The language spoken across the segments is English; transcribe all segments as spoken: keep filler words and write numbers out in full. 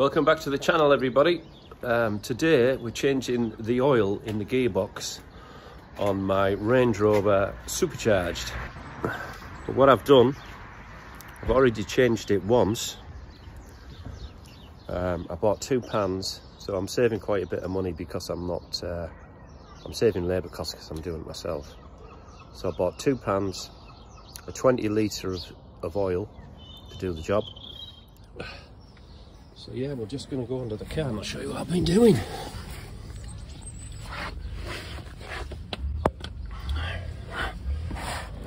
Welcome back to the channel, everybody. Um, today we're changing the oil in the gearbox on my Range Rover supercharged. But what I've done, I've already changed it once. Um, I bought two pans, so I'm saving quite a bit of money because I'm not, uh, I'm saving labour costs because I'm doing it myself. So I bought two pans, a twenty litre of, of oil to do the job. So yeah, we're just going to go under the car and I'll show you what I've been doing.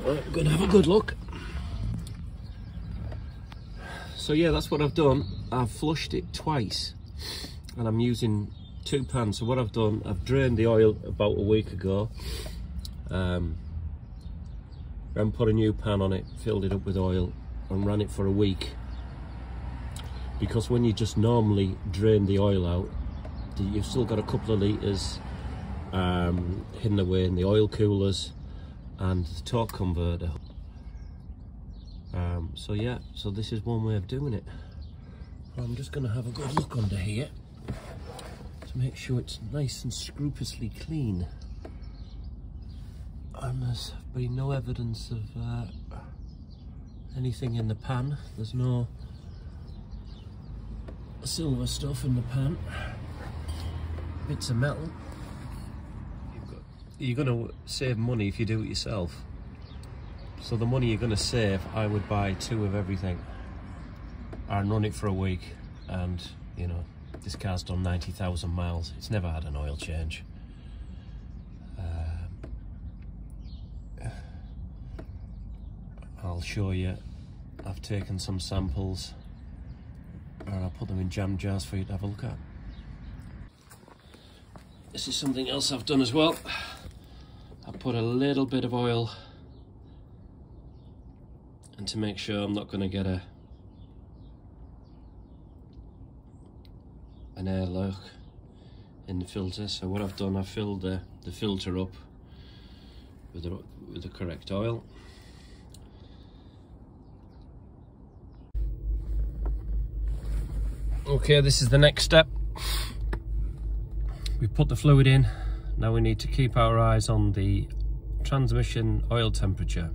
Well, we're going to have a good look. So yeah, that's what I've done. I've flushed it twice and I'm using two pans. So what I've done, I've drained the oil about a week ago. Um, then put a new pan on it, filled it up with oil and ran it for a week. Because when you just normally drain the oil out, you've still got a couple of litres um, hidden away in the oil coolers and the torque converter. Um, so yeah, so this is one way of doing it. I'm just going to have a good look under here to make sure it's nice and scrupulously clean. And there's been no evidence of uh, anything in the pan. There's no silver stuff in the pan, bits of metal. You've got, you're going to save money if you do it yourself. So the money you're going to save, I would buy two of everything and run it for a week. And you know, this car's done ninety thousand miles. It's never had an oil change. Um, I'll show you. I've taken some samples. And I'll put them in jam jars for you to have a look at. This is something else I've done as well. I put a little bit of oil, and to make sure I'm not going to get a an airlock in the filter. So what I've done, I've filled the, the filter up with the, with the correct oil. Okay, this is the next step. We've put the fluid in. Now we need to keep our eyes on the transmission oil temperature.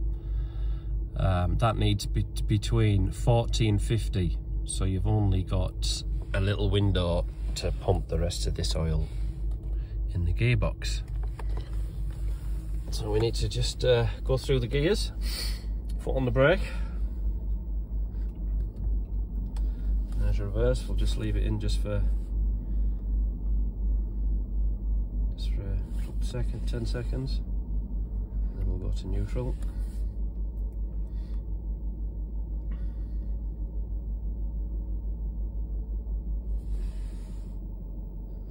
Um, that needs to be between forty and fifty. So you've only got a little window to pump the rest of this oil in the gearbox. So we need to just uh, go through the gears, foot on the brake. Reverse, we'll just leave it in just for just for a second, ten seconds, and then we'll go to neutral.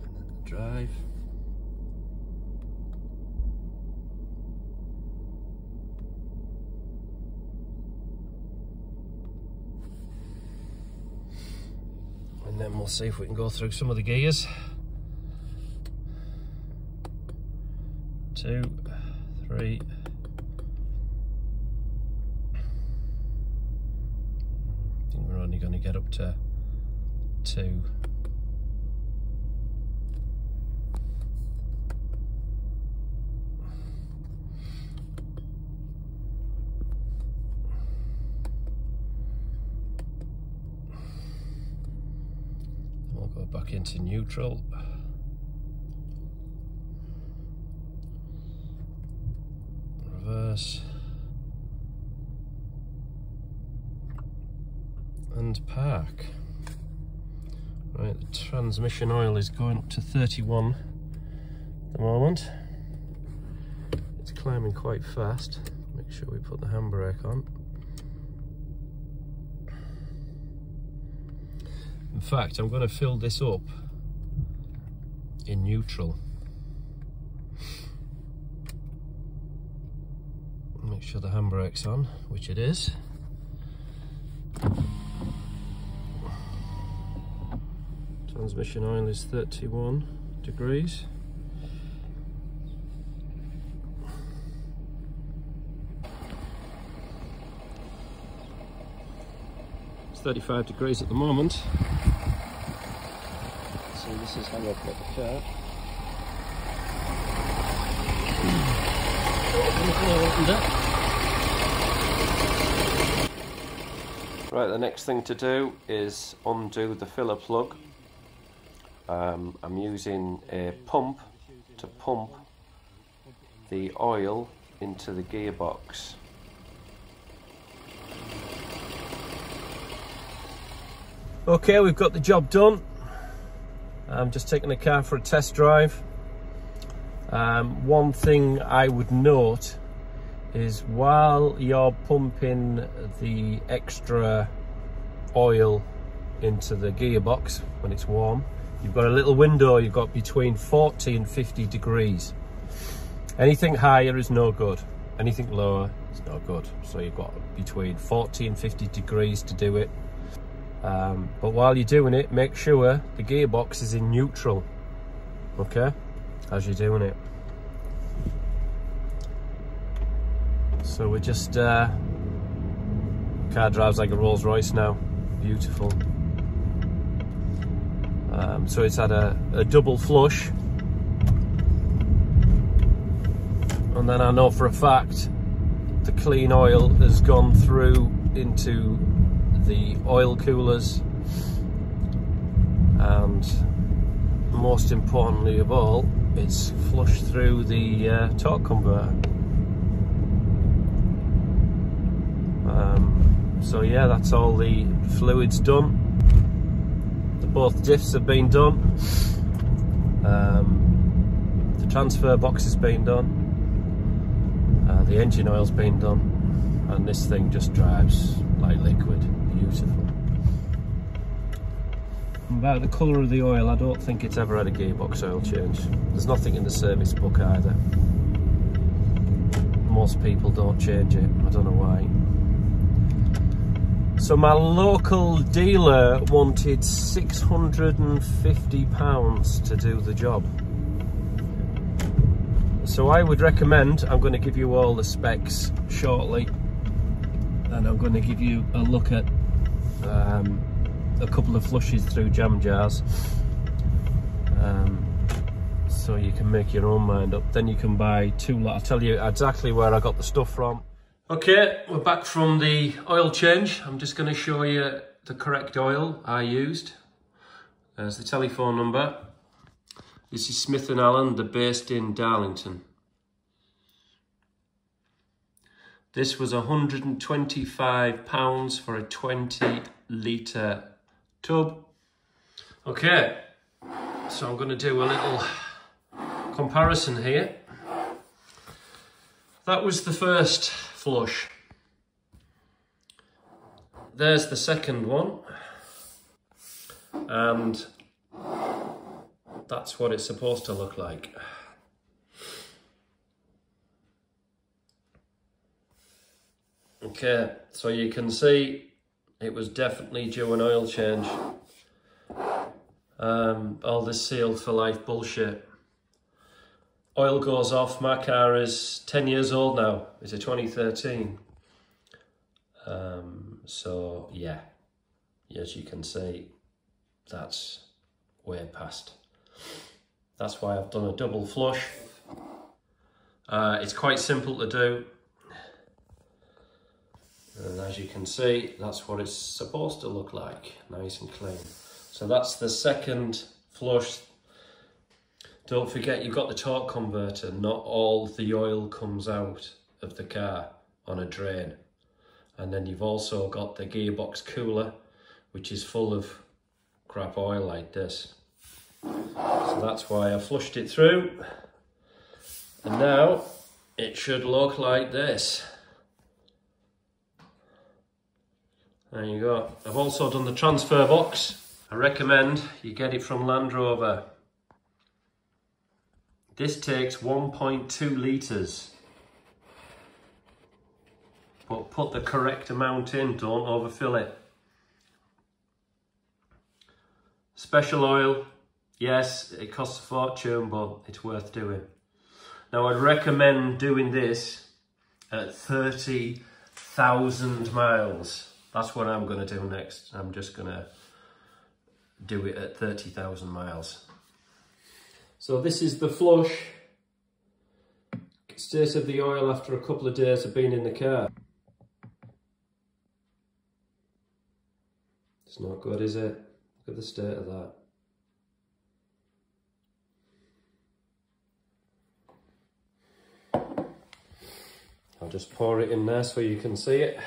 And then the drive. And then we'll see if we can go through some of the gears. Two, three, I think we're only going to get up to two. Back into neutral. Reverse. And park. Right, the transmission oil is going up to thirty-one at the moment. It's climbing quite fast. Make sure we put the handbrake on. In fact, I'm going to fill this up in neutral. Make sure the handbrake's on, which it is. Transmission oil is thirty-one degrees. It's thirty-five degrees at the moment. This is how I've got the car. Right, the next thing to do is undo the filler plug. Um, I'm using a pump to pump the oil into the gearbox. Okay, we've got the job done. I'm just taking the car for a test drive. Um, one thing I would note is while you're pumping the extra oil into the gearbox when it's warm, you've got a little window, you've got between forty and fifty degrees. Anything higher is no good, anything lower is no good. So you've got between forty and fifty degrees to do it. Um, but while you're doing it, make sure the gearbox is in neutral, okay, as you're doing it. So we're just, uh, car drives like a Rolls Royce now, beautiful. Um, so it's had a, a double flush, and then I know for a fact the clean oil has gone through into the oil coolers, and most importantly of all, it's flushed through the uh, torque converter. Um, so yeah, that's all the fluids done. The both diffs have been done. Um, the transfer box has been done. Uh, the engine oil's been done, and this thing just drives like liquid. Beautiful. About the colour of the oil, I don't think it's ever had a gearbox oil change. There's nothing in the service book either. Most people don't change it, I don't know why. So my local dealer wanted six hundred and fifty pounds to do the job. So I would recommend, I'm going to give you all the specs shortly, and I'm going to give you a look at um, a couple of flushes through jam jars, um, so you can make your own mind up. Then you can buy two lot. I'll tell you exactly where I got the stuff from. Okay, we're back from the oil change. I'm just going to show you the correct oil I used. There's the telephone number. This is Smith and Allen. They're based in Darlington. This was one hundred and twenty-five pounds for a twenty litre tub. Okay, so I'm going to do a little comparison here. That was the first flush. There's the second one. And that's what it's supposed to look like. Okay, so you can see it was definitely due an oil change. Um, all this sealed for life bullshit. Oil goes off. My car is ten years old now. It's a twenty thirteen. Um, so, yeah. As you can see, that's way past. That's why I've done a double flush. Uh, it's quite simple to do. And as you can see, that's what it's supposed to look like, nice and clean. So that's the second flush. Don't forget, you've got the torque converter. Not all the oil comes out of the car on a drain. And then you've also got the gearbox cooler, which is full of crap oil like this. So that's why I flushed it through. And now it should look like this. There you go. I've also done the transfer box. I recommend you get it from Land Rover. This takes one point two litres. But put the correct amount in, don't overfill it. Special oil. Yes, it costs a fortune, but it's worth doing. Now I'd recommend doing this at thirty thousand miles. That's what I'm going to do next. I'm just going to do it at thirty thousand miles. So this is the flush state of the oil after a couple of days of being in the car. It's not good, is it? Look at the state of that. I'll just pour it in there so you can see it.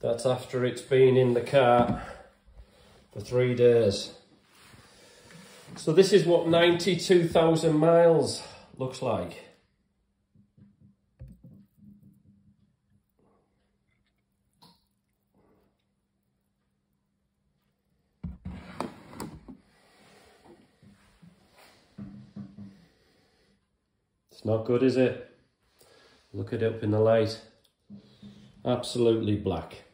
That's after it's been in the car for three days. So this is what ninety-two thousand miles looks like. It's not good, is it? Look it up in the light. Absolutely black.